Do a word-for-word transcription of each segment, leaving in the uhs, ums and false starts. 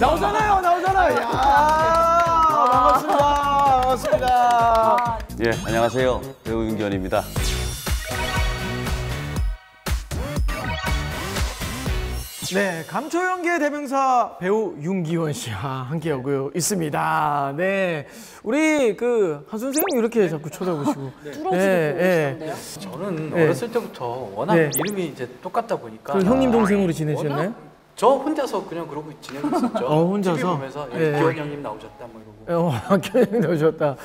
나오잖아요, 나오잖아요. 야, 반갑습니다, 반갑습니다. 예, 안녕하세요. 배우 윤기원입니다. 네, 감초 연기의 대명사 배우 윤기원 씨와 함께하고 있습니다. 네, 우리 그 한 선생님 이렇게 자꾸 쳐다보시고 뚫어지고 네, 네. 저는 네. 어렸을 때부터 워낙 네. 이름이 이제 똑같다 보니까 그럼 형님 동생으로 지내셨나요? 저 혼자서 그냥 그러고 지내고 있었죠. 어, 혼자서? 티비 보면서 네. 기원 형님 나오셨다 뭐 이러고. 어, 기원 형님 나오셨다.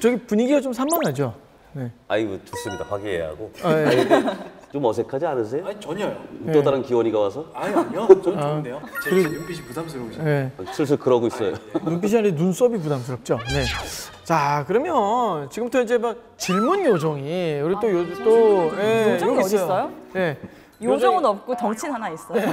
저기 분위기가 좀 산만하죠? 네. 아이고 좋습니다. 화기애애하고. 아, 네. 좀 어색하지 않으세요? 아니 전혀요. 또 네. 다른 기원이가 와서? 아니 아니요. 전 좋은데요. 제 그리고... 눈빛이 부담스러우시죠? 네. 슬슬 그러고 있어요. 아, 네. 눈빛이 아니라 눈썹이 부담스럽죠? 네. 자 그러면 지금부터 이제 막 질문 요정이 우리 또 아, 요 또 예, 요정이 어디 있어요? 네. 요정은 없고 덩치는 하나 있어요. 네.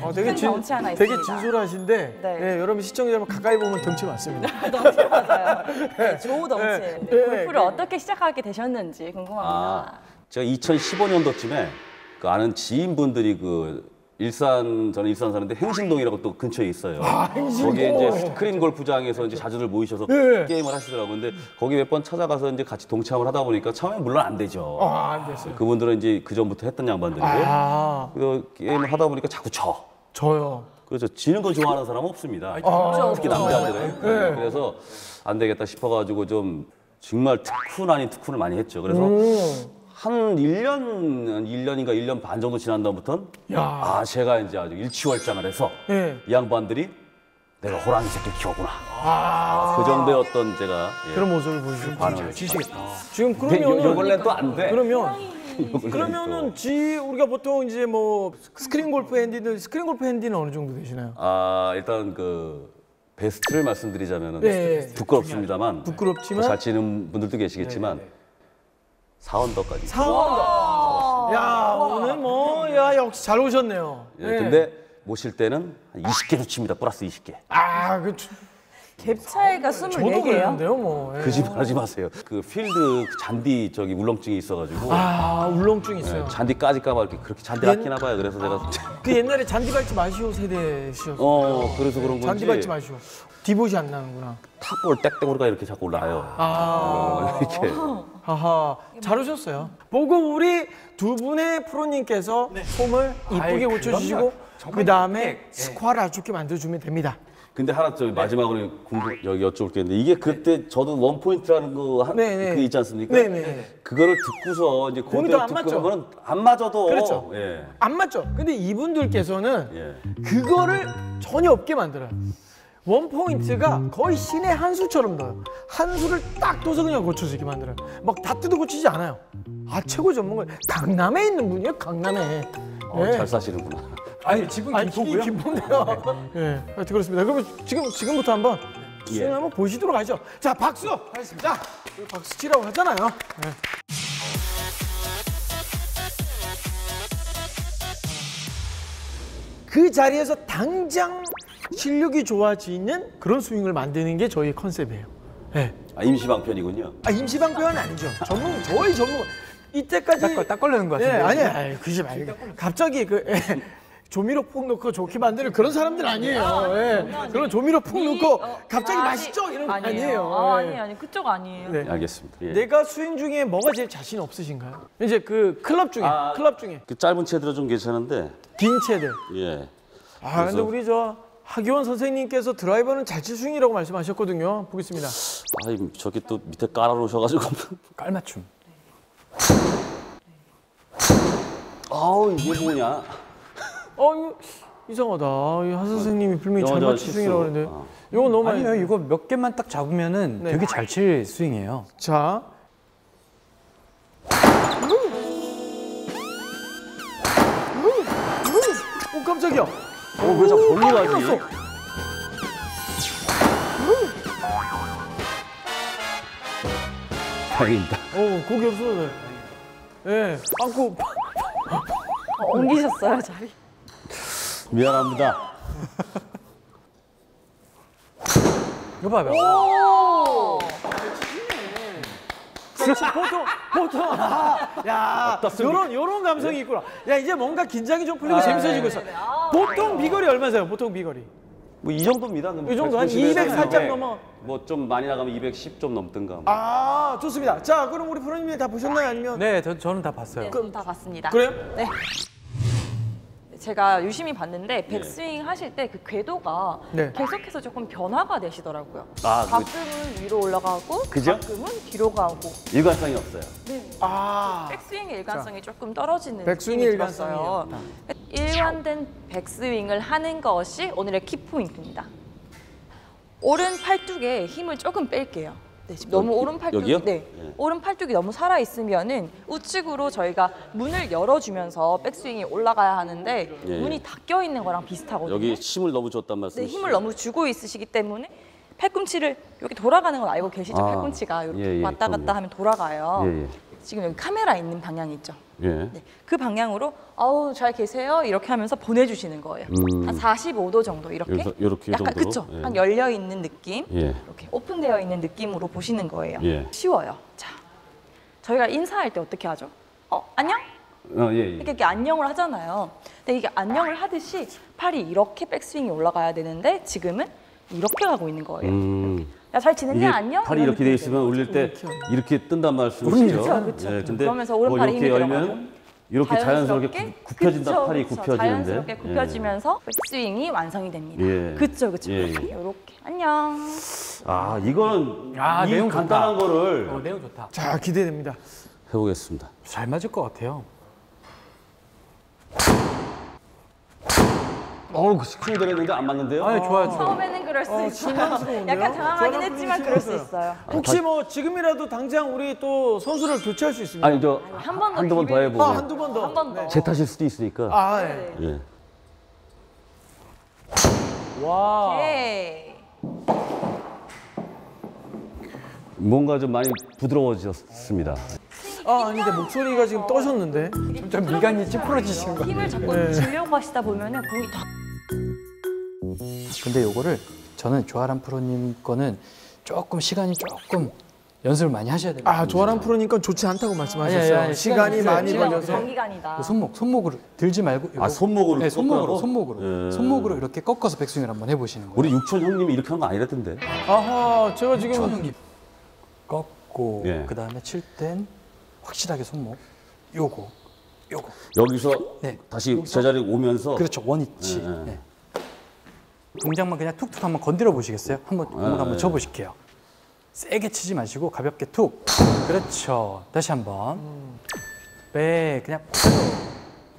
어, 되게 진, 덩치 하나 되게 있습니다. 진솔하신데 네. 네, 여러분 시청자분 가까이 보면 덩치 맞습니다. 덩치 맞아요. 네, 좋은 덩치. 네. 네. 골프를 네. 어떻게 시작하게 되셨는지 궁금합니다. 아, 제가 이천십오 년도쯤에 그 아는 지인분들이 그 일산, 저는 일산 사는데 행신동이라고 또 근처에 있어요. 아, 행신동. 거기에 이제 스크린 골프장에서 이제 자주들 모이셔서 네. 게임을 하시더라고요. 근데 거기 몇 번 찾아가서 이제 같이 동참을 하다 보니까 처음에 물론 안 되죠. 아, 안 됐어요. 그분들은 이제 그 전부터 했던 양반들이고. 아. 그래서 게임을 하다 보니까 자꾸 쳐. 저요. 그래서 지는 거 좋아하는 사람은 없습니다. 아, 특히 남자들은. 네. 그래서 안 되겠다 싶어가지고 좀 정말 특훈 아닌 특훈을 많이 했죠. 그래서. 음. 한 일 년, 일 년인가 일 년 반 정도 지난 다음부터는 아, 제가 이제 아주 일취월장을 해서 네. 이 양반들이 내가 호랑이 새끼 키웠구나. 아 그 정도의 어떤 제가 예, 그런 모습을 보여주시면 반응을 주시겠다. 지금 그러면 요걸레 또 안 돼. 그러면 그러면은 지 우리가 보통 이제 뭐 스크린 골프 핸디는 스크린 골프 핸디는 어느 정도 되시나요? 아 일단 그 베스트를 말씀드리자면은 네. 부끄럽습니다만 부끄럽지만 잘 치는 분들도 계시겠지만. 네네. 사 언더까지. 사 언더. 야, 오늘 뭐, 야, 역시 잘 오셨네요. 예, 네. 근데 모실 때는 한 이십 개도 칩니다. 플러스 이십 개. 아, 그. 갭 차이가 스물네 개예요? 저도 뭐. 그 집 하지 마세요. 그 필드 잔디 저기 울렁증이 있어가지고. 아, 울렁증이 있어요? 네, 잔디까지 까봐. 그렇게 잔디 아끼나 봐요. 그래서 제가. 그 옛날에 잔디 밟지 마시오 세대시였어요. 어, 그래서 그런 건지. 잔디 밟지 마시오. 디봇이 안 나는구나. 탑볼 땡땡으로가 이렇게 자꾸 올라가요. 아. 어, 이렇게. 하하, 잘 오셨어요. 보고 우리 두 분의 프로님께서 네. 폼을 이쁘게 고쳐주시고 그 다음에 스쿼를 아주 좋게 만들어주면 됩니다. 근데 하나 저 마지막으로 궁금, 여기 여쭤볼 게 있는데 이게 그때 네. 저도 원 포인트라는 거 한, 그 있지 않습니까? 네네. 그거를 듣고서 이제 고민도 안 맞죠. 그거는 안 맞아도 그렇죠. 예. 안 맞죠. 근데 이분들께서는 예. 그거를 전혀 없게 만들어요. 원 포인트가 거의 신의 한 수처럼 넣어요. 한 수를 딱 둬서 그냥 고쳐지게 만들어요. 막 다 뜯어 고치지 않아요. 아 최고 전문가 강남에 있는 분이에요. 강남에. 어, 네. 잘 사시는구나. 아니 집은 김포고요. 김포인데요. 예, 네. 네. 그렇습니다. 그럼 지금 지금부터 한번 수행 예. 한번 보시도록 하죠. 자 박수. 하겠습니다. 박수 치라고 하잖아요. 네. 그 자리에서 당장 실력이 좋아지는 그런 스윙을 만드는 게 저희 컨셉이에요. 네. 아, 임시방편이군요. 아, 임시방편은 아니죠. 전문, 저희 전문. 이때까지. 딱, 딱 걸리는 것 같은데. 네, 아니에요. 아니, 그러지 말고. 갑자기 그. 예. 조미료 푹 넣고 좋게 만드는 그런 사람들 아니에요. 아, 예. 아, 그런 조미료 푹 이, 넣고 어, 갑자기 아, 맛있죠? 이런 거 아니에요. 아, 아니, 아니, 그쪽 아니에요. 네, 알겠습니다. 예. 내가 스윙 중에 뭐가 제일 자신 없으신가요? 이제 그 클럽 중에, 아, 클럽 중에. 그 짧은 채들은 좀 괜찮은데. 긴 채들. 예. 아, 그래서... 근데 우리 저 하기원 선생님께서 드라이버는 잘치 스윙이라고 말씀하셨거든요. 보겠습니다. 아, 저기 또 밑에 깔아놓으셔가지고. 깔맞춤. 아우, 이게 뭐냐. 어 이거 이상하다. 한 선생님이 분명히 잘 맞힐 스윙이라고 하는데 아. 이거 너무 아니에요. 많이... 이거 몇 개만 딱 잡으면은 네. 되게 잘 칠 스윙이에요. 자, 음. 음. 음. 오 깜짝이야. 어 왜 자꾸 멀리 가지? 다행이다. 어 고개 없어졌네. 예, 안고 옮기셨어요 자리. 미안합니다. 이거 봐요. 오! 그렇지, 보통, 보통. 아, 야, 요런, 요런 감성이 있구나. 야, 이제 뭔가 긴장이 좀 풀리고 아, 재밌어지고 있어. 네, 네, 네. 보통 비거리 얼마세요? 보통 비거리. 뭐 이 정도입니다. 이 정도 한 이백 살짝 넘어. 뭐 좀 많이 나가면 이백십 좀 넘든가. 뭐. 아 좋습니다. 자 그럼 우리 프로님이 다 보셨나요 아니면? 네, 저, 저는 다 봤어요. 네, 그럼 다 봤습니다. 그래요? 네. 제가 유심히 봤는데 백스윙 하실 때 그 궤도가 네. 계속해서 조금 변화가 되시더라고요. 아, 가끔은 그... 위로 올라가고 그죠? 가끔은 뒤로 가고. 일관성이 없어요. 네. 아. 백스윙의 일관성이 자. 조금 떨어지는 백스윙의 일관성이요. 일관된 백스윙을 하는 것이 오늘의 키포인트입니다. 오른 팔뚝에 힘을 조금 뺄게요. 네, 지금 너무 오른 팔뚝이 네, 네. 오른 팔뚝이 너무 살아 있으면은 우측으로 저희가 문을 열어주면서 백스윙이 올라가야 하는데 네. 문이 닫혀 있는 거랑 비슷하거든요. 여기 힘을 너무 줬단 말씀이시죠? 네, 힘을 너무 주고 있으시기 때문에 팔꿈치를 여기 돌아가는 건 알고 계시죠? 아, 팔꿈치가 이렇게 예, 예, 왔다 갔다 그럼요. 하면 돌아가요. 예, 예. 지금 여기 카메라 있는 방향 있죠? 예. 네, 그 방향으로 아우 잘 계세요 이렇게 하면서 보내주시는 거예요. 음. 한 사십오 도 정도 이렇게, 여기서, 이렇게 약간 그쵸? 예. 한 열려 있는 느낌, 예. 이렇게 오픈되어 있는 느낌으로 보시는 거예요. 예. 쉬워요. 자, 저희가 인사할 때 어떻게 하죠? 어 안녕? 어, 예, 예. 이렇게, 이렇게 안녕을 하잖아요. 근데 이게 안녕을 하듯이 팔이 이렇게 백스윙이 올라가야 되는데 지금은 이렇게 가고 있는 거예요. 음. 야, 잘 지냈냐? 안녕? 팔이 이렇게 돼 있으면 올릴 때 이렇게 뜬단 말씀이시죠? 그렇죠, 그렇죠. 네, 근데 그러면서 오른팔이 뭐 힘이 들어가고 이렇게 자연스럽게, 자연스럽게 굽혀진다, 그쵸, 팔이 그쵸, 굽혀지는데 자연스럽게 굽혀지면서 예. 백스윙이 완성이 됩니다. 예. 그렇죠, 그렇죠. 예. 이렇게 안녕. 아, 이거는 아, 내용 간단한 좋다. 거를 어, 내용 좋다. 자, 기대됩니다. 해보겠습니다. 잘 맞을 것 같아요. 어우, 그 스크린 들었는데 안 맞는데요? 아니, 좋아요. 처음에는 그럴 수 어, 있어요. 약간 당황하긴 했지만 그럴 수 있어요. 혹시 뭐 지금이라도 당장 우리 또 선수를 교체할 수 있습니까? 아니, 저 한 번 더 한두 번 더 해보고. 아, 한두 번 더. 한 번 더. 제 탓일 수도 있으니까. 아, 네. 예. 와. 오케이. 뭔가 좀 많이 부드러워졌습니다. 아, 아니, 근데 목소리가 지금 떠셨는데. 점점 미간이 찌푸러지신 거. 힘을 자꾸 네. 주려고 하시다 보면은 공이 다 근데 요거를 저는 조아란 프로님 거는 조금 시간이 조금 연습을 많이 하셔야 됩니다. 아, 조아란 프로님 건 좋지 않다고 말씀하셨어요. 아, 예, 예. 시간이, 시간이 많이 걸려서 장기간이다. 손목, 손목으로 들지 말고 요거. 아, 손목으로? 네, 손목으로, 손목으로. 예. 손목으로 이렇게 꺾어서 백스윙을 한번 해보시는 거예요. 우리 육천 형님이 이렇게 한 거 아니라던데. 아하, 제가 지금 육천 형님 꺾고 예. 그 다음에 칠 땐 확실하게 손목 요거, 요거. 여기서 네. 다시 여기서. 제자리 오면서 그렇죠, 원위치. 예, 예. 네. 동작만 그냥 툭툭 한번 건드려 보시겠어요? 한번 공을 아, 한번 쳐 보실게요. 세게 치지 마시고 가볍게 툭. 그렇죠. 다시 한번. 음. 네, 그냥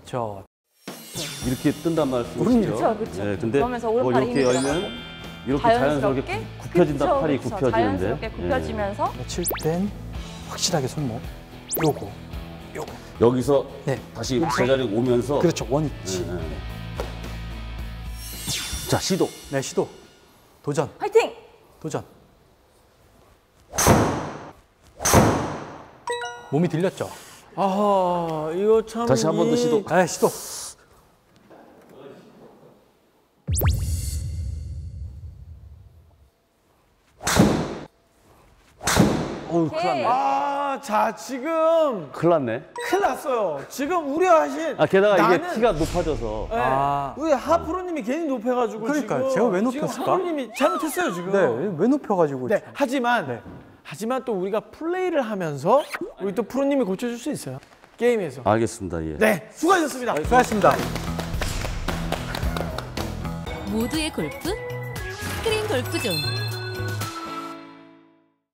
저 이렇게 뜬단 말씀이시죠? 그렇죠, 그렇죠. 네, 근데 그러면서 오른팔이 힘이 들어가고 열면 이렇게 자연스럽게, 자연스럽게 굽혀진다. 그쵸, 팔이 그쵸. 굽혀지는데. 자연스럽게 굽혀지면서 네. 칠 땐 확실하게 손목. 요거, 요거. 여기서 네. 다시 제자리에 오면서 그렇죠, 원위치. 네, 네. 자, 시도. 네, 시도. 도전. 화이팅! 도전. 몸이 들렸죠? 아, 이거 참... 다시 한 번 더 시도. 네, 시도. 어우, 큰일 났네. 아, 자, 지금... 큰일 났네. 큰일 났어요. 지금 우려하신... 아, 게다가 나는... 이게 키가 높아져서... 네. 아... 우리 하프로님이 괜히 높여가지고 그러니까요. 지금... 제가 왜 높였을까? 지금 하프로님이 잘못했어요, 지금. 네, 왜 높여가지고... 네, 지금. 하지만... 네. 하지만 또 우리가 플레이를 하면서 우리 또 프로님이 고쳐줄 수 있어요. 게임에서. 알겠습니다, 예. 네, 수고하셨습니다. 아, 수고하셨습니다. 모두의 골프? 스크린 골프존.